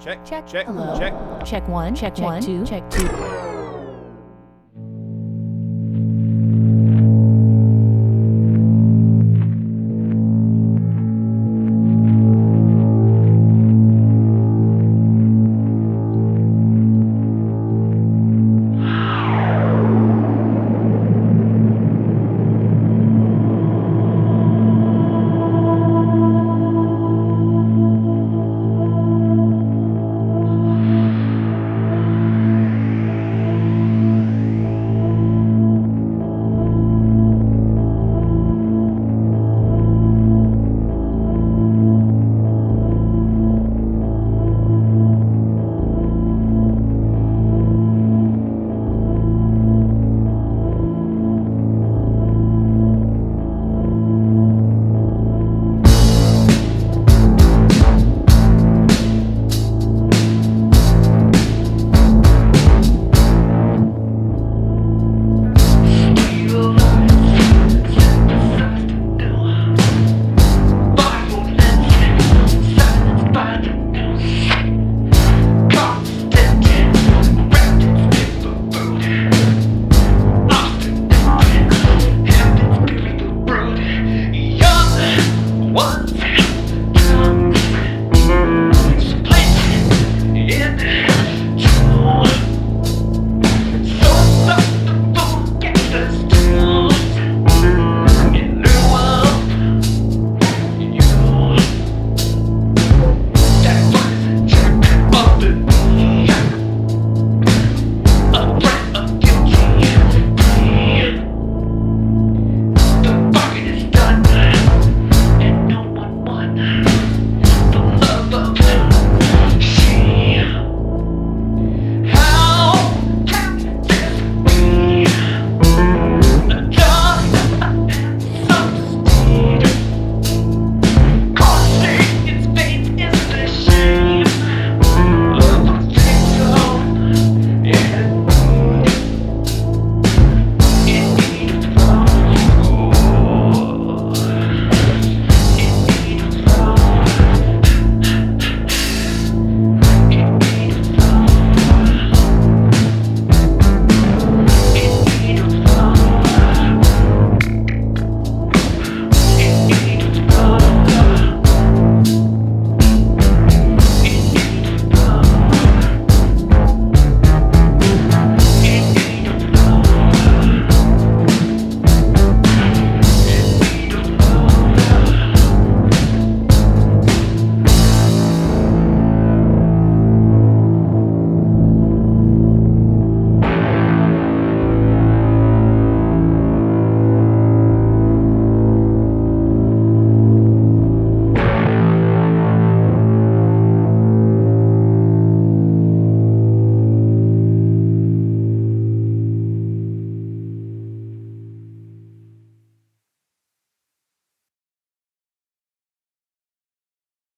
Check. Check. Check. Hello. Check. Check one. Check two. Check two.